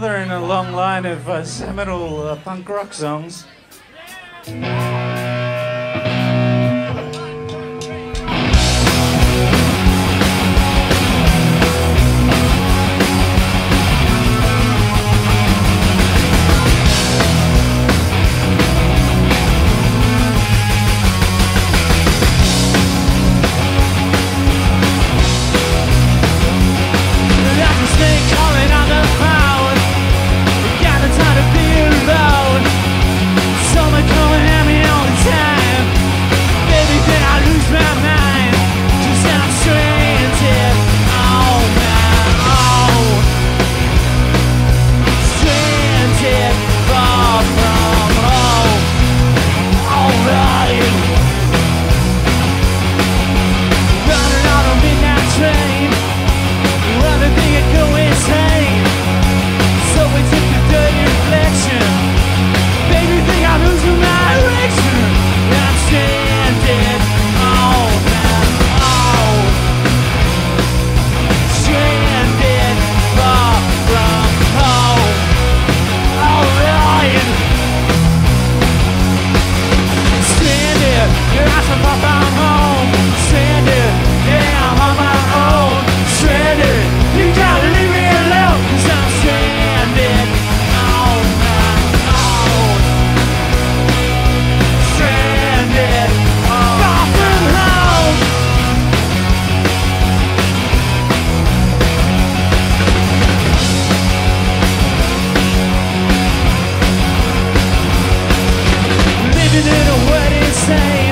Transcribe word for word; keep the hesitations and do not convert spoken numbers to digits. another in a long line of uh, seminal uh, punk rock songs. In a word insane.